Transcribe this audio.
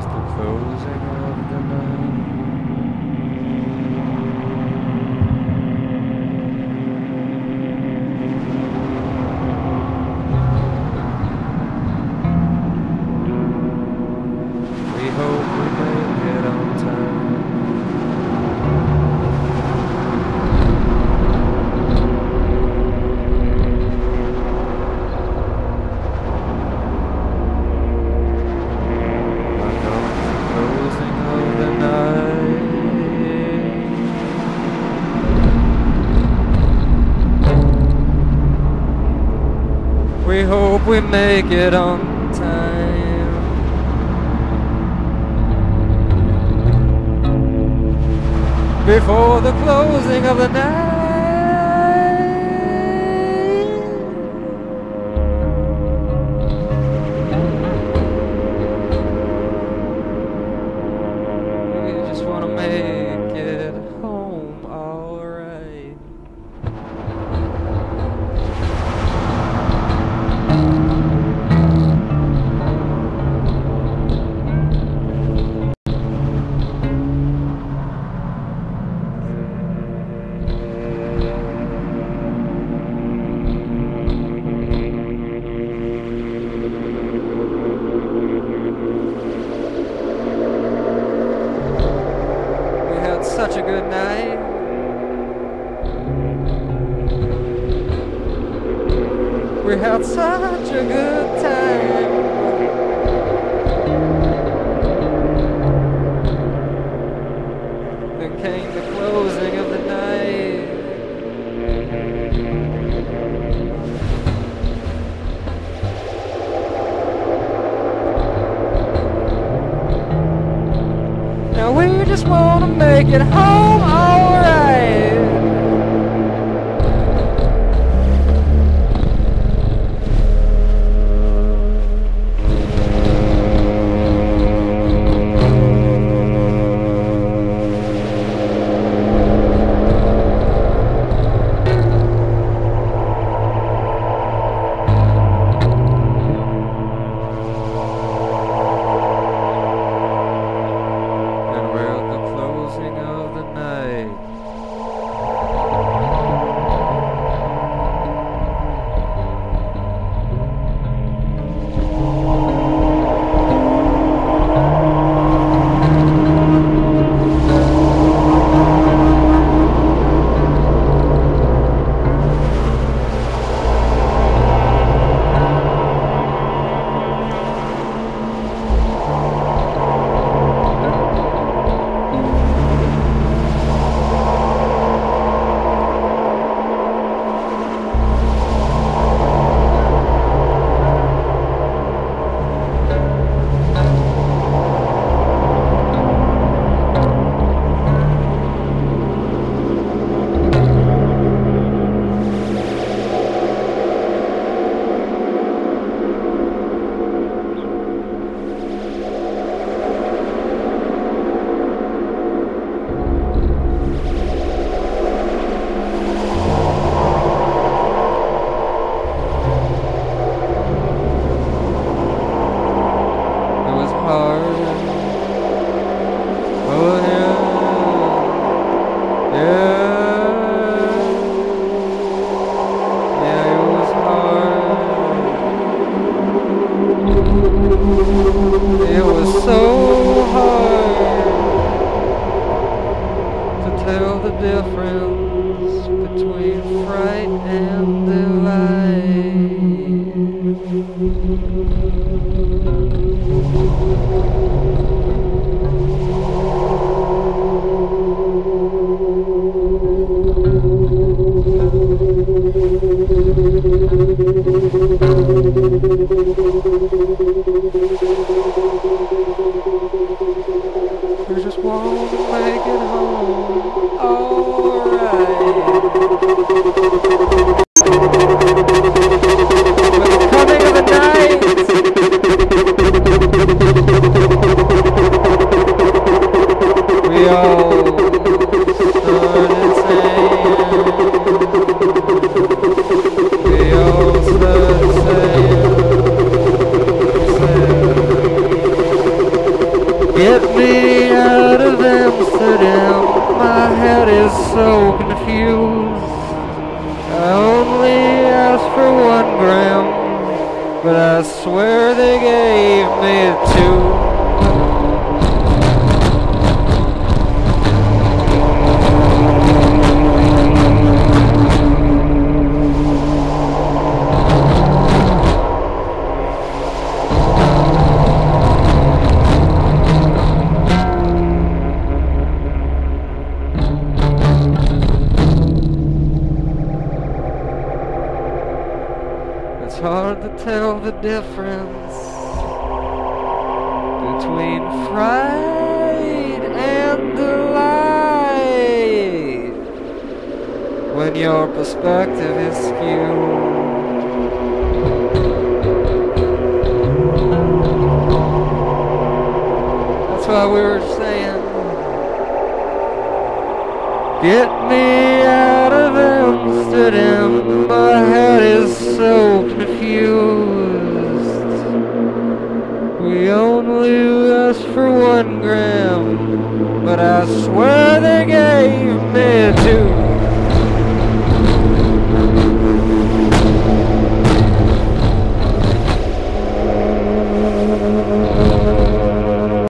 It's the closing of the night. We hope we make it on time. We hope we make it on time before the closing of the night. We just want to make it home all right. Such a good night. We had such a good time. Then came the closing of the night. Now we just wanna make it home all right. Of the night. 1 gram, but I swear they gave me 2. It's hard to tell the difference between fright and delight when your perspective is skewed. That's why we were saying, get me out of Amsterdam, my head is so confused. We only asked for 1 gram, but I swear they gave me 2.